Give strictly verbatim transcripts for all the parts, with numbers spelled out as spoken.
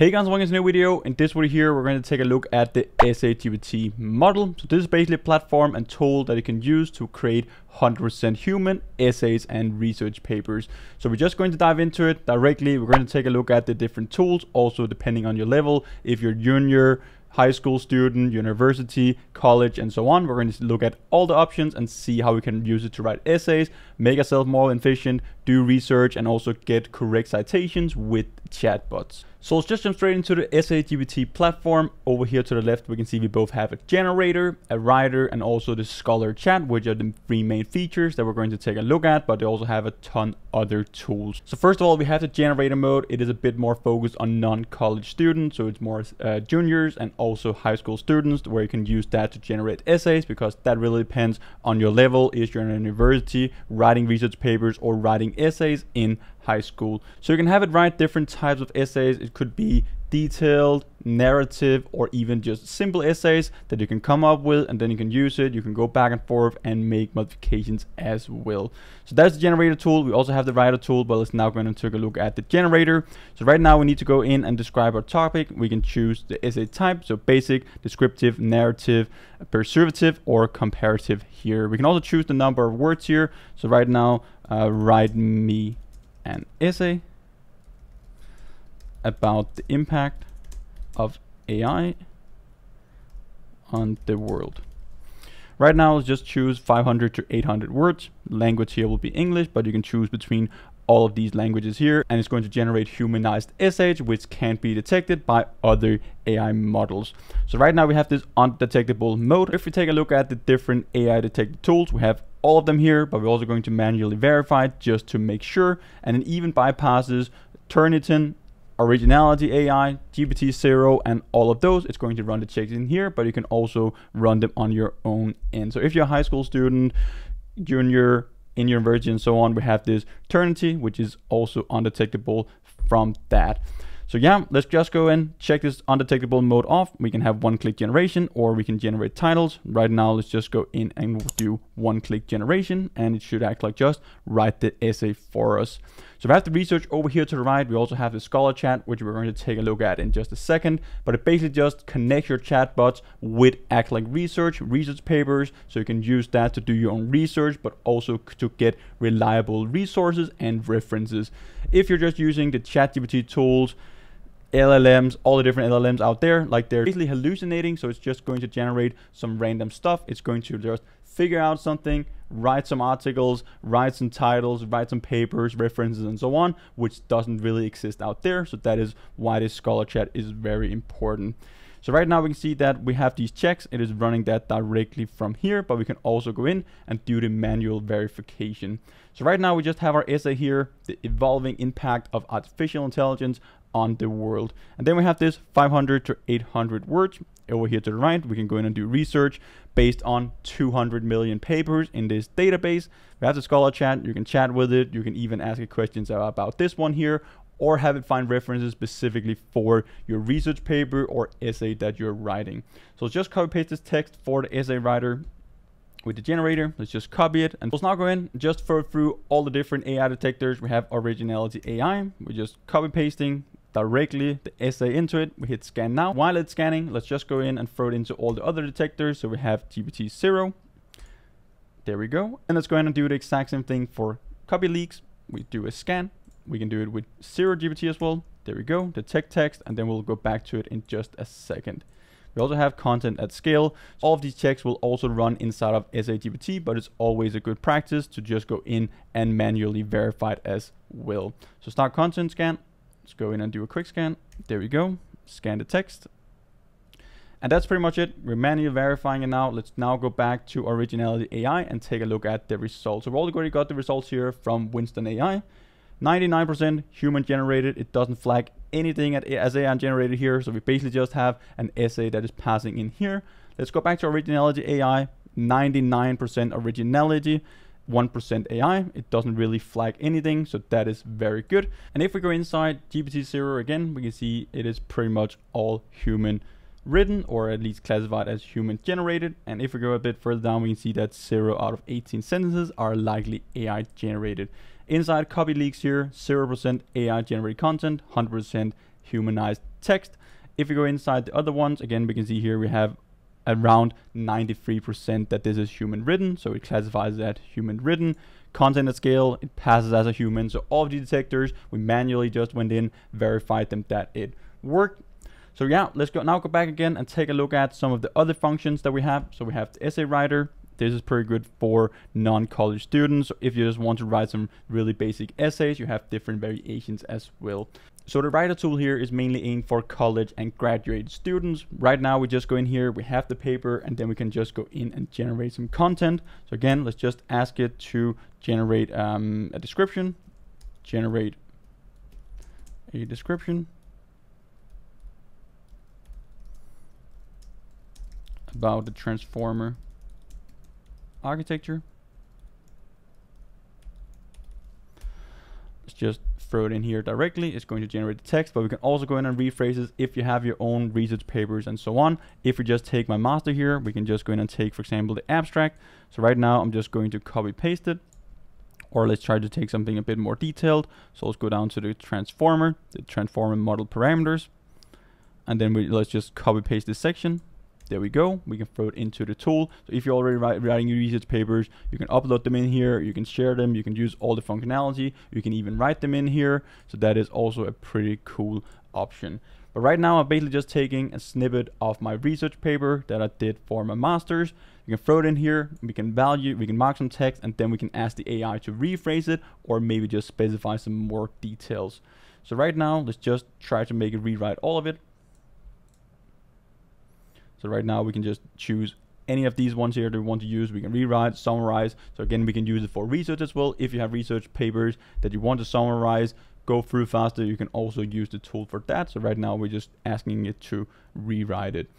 Hey guys, welcome to a new video. In this video here, we're going to take a look at the EssayGPT model. So this is basically a platform and tool that you can use to create one hundred percent human essays and research papers. So we're just going to dive into it directly. We're going to take a look at the different tools, also depending on your level. If you're junior, high school student, university, college, and so on. We're going to look at all the options and see how we can use it to write essays, make ourselves more efficient, do research, and also get correct citations with chatbots. So let's just jump straight into the EssayGPT platform. Over here to the left, we can see we both have a generator, a writer, and also the ScholarChat, which are the three main features that we're going to take a look at, but they also have a ton other tools. So first of all, we have the generator mode. It is a bit more focused on non-college students, so it's more uh, juniors and also high school students, where you can use that to generate essays, because that really depends on your level. If you're in a university, writing research papers or writing essays in high school. So you can have it write different types of essays. It could be detailed, narrative, or even just simple essays that you can come up with, and then you can use it. You can go back and forth and make modifications as well. So that's the generator tool. We also have the writer tool, but let's now go and take a look at the generator. So right now we need to go in and describe our topic. We can choose the essay type, so basic, descriptive, narrative, persuasive, or comparative here. We can also choose the number of words here. So right now, uh, write me an essay about the impact of A I on the world. Right now, let's just choose five hundred to eight hundred words. Language here will be English, but you can choose between all of these languages here, and it's going to generate humanized essays, which can't be detected by other A I models. So right now we have this undetectable mode. If we take a look at the different A I detected tools, we have all of them here, but we're also going to manually verify just to make sure, and it even bypasses Turnitin, Originality A I, G P T Zero, and all of those. It's going to run the checks in here, but you can also run them on your own end. So if you're a high school student, junior, in university, and so on, we have this Turnitin, which is also undetectable from that. So yeah, let's just go and check this undetectable mode off. We can have one-click generation, or we can generate titles. Right now, let's just go in and do one-click generation, and it should act like just write the essay for us. So we have the research over here to the right. We also have the ScholarChat, which we're going to take a look at in just a second, but it basically just connects your chatbots with act like research, research papers, so you can use that to do your own research, but also to get reliable resources and references. If you're just using the ChatGPT tools, L L Ms, all the different L L Ms out there, like they're basically hallucinating, so it's just going to generate some random stuff. It's going to just figure out something, write some articles, write some titles, write some papers, references, and so on, which doesn't really exist out there. So that is why this ScholarChat is very important. So right now we can see that we have these checks. It is running that directly from here, but we can also go in and do the manual verification. So right now we just have our essay here, the evolving impact of artificial intelligence on the world. And then we have this five hundred to eight hundred words. Over here to the right, we can go in and do research based on two hundred million papers in this database. We have the ScholarChat. You can chat with it. You can even ask it questions about this one here, or have it find references specifically for your research paper or essay that you're writing. So let's just copy paste this text for the essay writer with the generator. Let's just copy it, and let's now go in and just throw through all the different A I detectors. We have Originality A I. We're just copy pasting directly the essay into it. We hit scan now. While it's scanning, let's just go in and throw it into all the other detectors. So we have G P T Zero. There we go. And let's go in and do the exact same thing for CopyLeaks. We do a scan. We can do it with ZeroGPT as well. There we go, detect text, and then we'll go back to it in just a second. We also have Content at Scale. All of these checks will also run inside of EssayGPT, but it's always a good practice to just go in and manually verify it as well. So start content scan. Let's go in and do a quick scan. There we go, scan the text. And that's pretty much it. We're manually verifying it now. Let's now go back to Originality A I and take a look at the results. So we already got the results here from Winston A I. ninety-nine percent human generated. It doesn't flag anything at, as A I generated here. So we basically just have an essay that is passing in here. Let's go back to Originality A I. ninety-nine percent originality, one percent A I. It doesn't really flag anything. So that is very good. And if we go inside G P T Zero again, we can see it is pretty much all human written, or at least classified as human generated. And if we go a bit further down, we can see that zero out of eighteen sentences are likely A I generated. Inside CopyLeaks here, zero percent A I generated content, one hundred percent humanized text. If we go inside the other ones, again, we can see here we have around ninety-three percent that this is human written, so it classifies that human written. Content at scale, it passes as a human. So all of the detectors, we manually just went in, verified them that it worked. So yeah, let's go now go back again and take a look at some of the other functions that we have. So we have the essay writer. This is pretty good for non-college students. If you just want to write some really basic essays, you have different variations as well. So the writer tool here is mainly aimed for college and graduate students. Right now, we just go in here, we have the paper, and then we can just go in and generate some content. So again, let's just ask it to generate um, a description, generate a description about the transformer architecture. Let's just throw it in here directly. It's going to generate the text, but we can also go in and rephrase this if you have your own research papers and so on. If we just take my master here, we can just go in and take, for example, the abstract. So right now I'm just going to copy paste it, or let's try to take something a bit more detailed. So let's go down to the transformer, the transformer model parameters, and then we let's just copy paste this section. There we go. We can throw it into the tool. So if you're already write, writing your research papers, you can upload them in here. You can share them. You can use all the functionality. You can even write them in here. So that is also a pretty cool option. But right now, I'm basically just taking a snippet of my research paper that I did for my master's. You can throw it in here. We can value, we can mark some text, and then we can ask the A I to rephrase it or maybe just specify some more details. So right now, let's just try to make it rewrite all of it. So right now we can just choose any of these ones here that we want to use. We can rewrite, summarize. So again, we can use it for research as well. If you have research papers that you want to summarize, go through faster, you can also use the tool for that. So right now we're just asking it to rewrite it.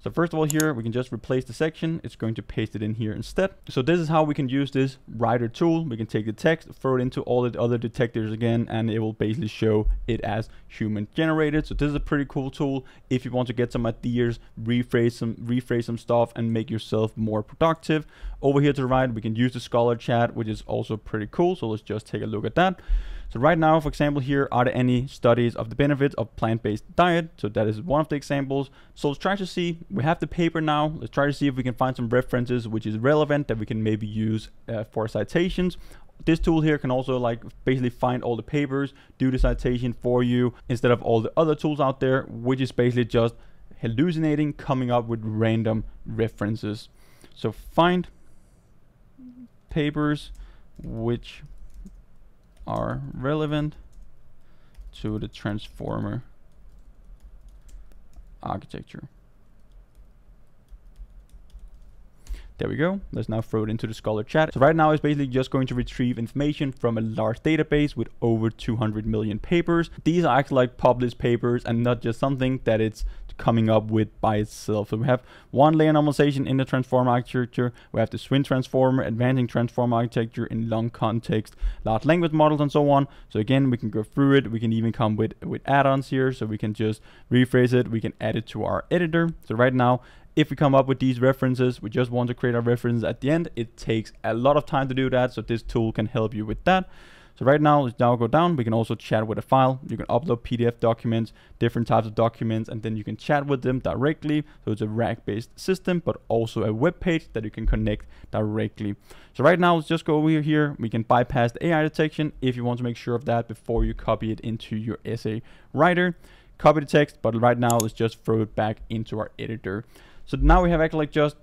So first of all here, we can just replace the section. It's going to paste it in here instead. So this is how we can use this writer tool. We can take the text, throw it into all the other detectors again, and it will basically show it as human generated. So this is a pretty cool tool. If you want to get some ideas, rephrase some, rephrase some stuff and make yourself more productive. Over here to the right, we can use the ScholarChat, which is also pretty cool. So let's just take a look at that. So right now, for example, here, are there any studies of the benefits of plant-based diet? So that is one of the examples. So let's try to see, we have the paper now. Let's try to see if we can find some references which is relevant that we can maybe use uh, for citations. This tool here can also like basically find all the papers, do the citation for you instead of all the other tools out there, which is basically just hallucinating, coming up with random references. So find papers which are relevant to the transformer architecture. There we go. Let's now throw it into the ScholarChat. So right now it's basically just going to retrieve information from a large database with over two hundred million papers. These are actually like published papers and not just something that it's coming up with by itself. So we have one layer normalization in the transformer architecture. We have the swim transformer, advancing transformer architecture in long context, large language models and so on. So again, we can go through it. We can even come with, with add-ons here. So we can just rephrase it. We can add it to our editor. So right now, if we come up with these references, we just want to create our reference at the end. It takes a lot of time to do that, so this tool can help you with that. So right now, let's now go down. We can also chat with a file. You can upload P D F documents, different types of documents, and then you can chat with them directly. So it's a rack-based system, but also a web page that you can connect directly. So right now, let's just go over here. We can bypass the A I detection if you want to make sure of that before you copy it into your essay writer. Copy the text, but right now, let's just throw it back into our editor. So now we have actually just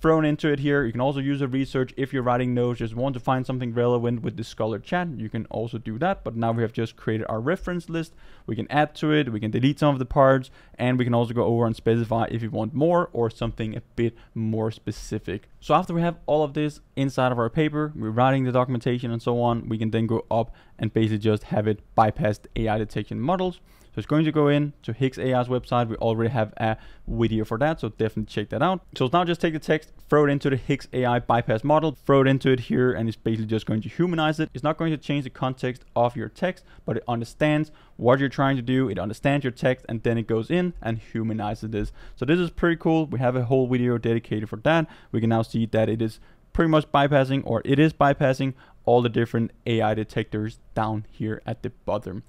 thrown into it here. You can also use a research if you're writing notes, just want to find something relevant with the ScholarChat. You can also do that, but now we have just created our reference list. We can add to it, we can delete some of the parts, and we can also go over and specify if you want more or something a bit more specific. So after we have all of this inside of our paper, we're writing the documentation and so on, we can then go up and basically just have it bypass the A I detection models. So it's going to go in to H I X A I's website. We already have a video for that, so definitely check that out. So now just take the text, throw it into the H I X A I bypass model, throw it into it here, and it's basically just going to humanize it. It's not going to change the context of your text, but it understands what you're trying to do. It understands your text, and then it goes in and humanizes this. So this is pretty cool. We have a whole video dedicated for that. We can now see that it is pretty much bypassing, or it is bypassing all the different A I detectors down here at the bottom.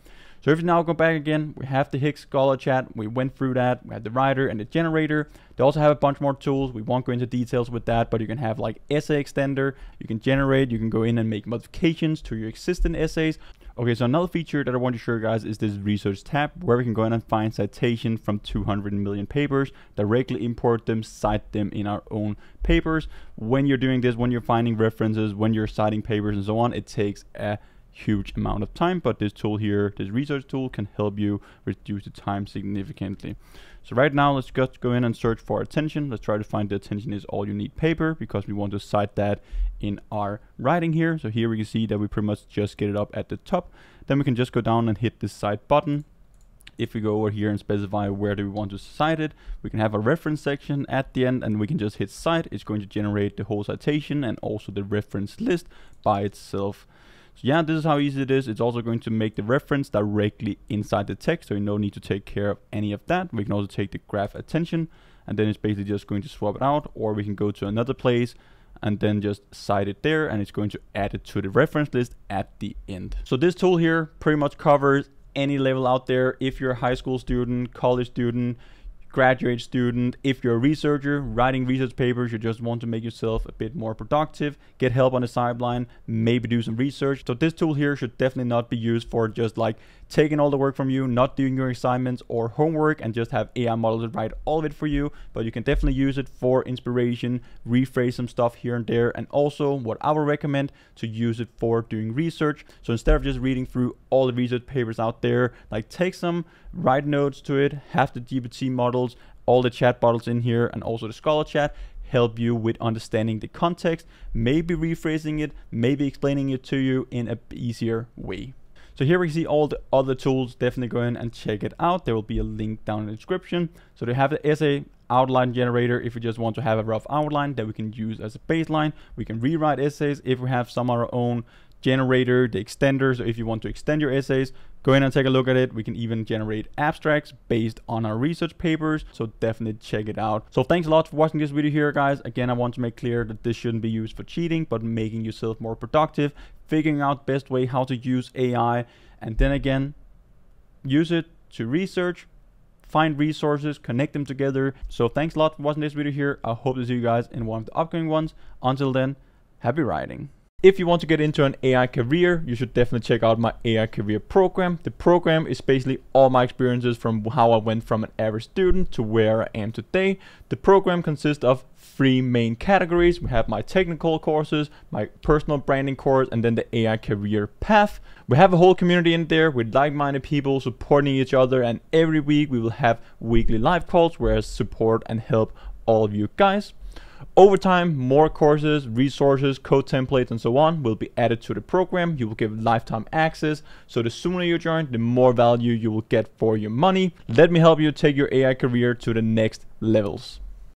So if you now go back again, we have the H I X ScholarChat. We went through that. We had the writer and the generator. They also have a bunch more tools. We won't go into details with that, but you can have like essay extender. You can generate, you can go in and make modifications to your existing essays. Okay, so another feature that I want to show you guys is this research tab, where we can go in and find citation from two hundred million papers, directly import them, cite them in our own papers. When you're doing this, when you're finding references, when you're citing papers and so on, it takes a huge amount of time, but this tool here, this research tool, can help you reduce the time significantly. So right now, let's just go in and search for attention. Let's try to find the attention is all you need paper, because we want to cite that in our writing here. So here we can see that we pretty much just get it up at the top. Then we can just go down and hit this cite button. If we go over here and specify where do we want to cite it, we can have a reference section at the end, and we can just hit cite. It's going to generate the whole citation and also the reference list by itself. So yeah, this is how easy it is. It's also going to make the reference directly inside the text, so you no need to take care of any of that. We can also take the graph attention, and then it's basically just going to swap it out, or we can go to another place and then just cite it there, and it's going to add it to the reference list at the end. So this tool here pretty much covers any level out there. If you're a high school student, college student, graduate student, if you're a researcher writing research papers, you just want to make yourself a bit more productive, get help on the sideline, maybe do some research. So this tool here should definitely not be used for just like taking all the work from you, not doing your assignments or homework, and just have A I models write all of it for you. But you can definitely use it for inspiration, rephrase some stuff here and there, and also what I would recommend to use it for doing research. So instead of just reading through all the research papers out there, like take some, write notes to it, have the G P T model, all the chat bottles in here, and also the ScholarChat help you with understanding the context, maybe rephrasing it, maybe explaining it to you in an easier way. So here we see all the other tools. Definitely go in and check it out. There will be a link down in the description. So they have the essay outline generator if we just want to have a rough outline that we can use as a baseline. We can rewrite essays if we have some of our own. Generator, the extender, so if you want to extend your essays, go in and take a look at it. We can even generate abstracts based on our research papers, so definitely check it out. So thanks a lot for watching this video here, guys. Again, I want to make clear that this shouldn't be used for cheating, but making yourself more productive, figuring out best way how to use A I, and then again, use it to research, find resources, connect them together. So thanks a lot for watching this video here. I hope to see you guys in one of the upcoming ones. Until then, happy writing. If you want to get into an A I career, you should definitely check out my A I career program. The program is basically all my experiences from how I went from an average student to where I am today. The program consists of three main categories. We have my technical courses, my personal branding course, and then the A I career path. We have a whole community in there with like-minded people supporting each other, and every week we will have weekly live calls where I support and help all of you guys. Over time, more courses, resources, code templates, and so on will be added to the program. You will get lifetime access, so the sooner you join, the more value you will get for your money. Let me help you take your A I career to the next levels.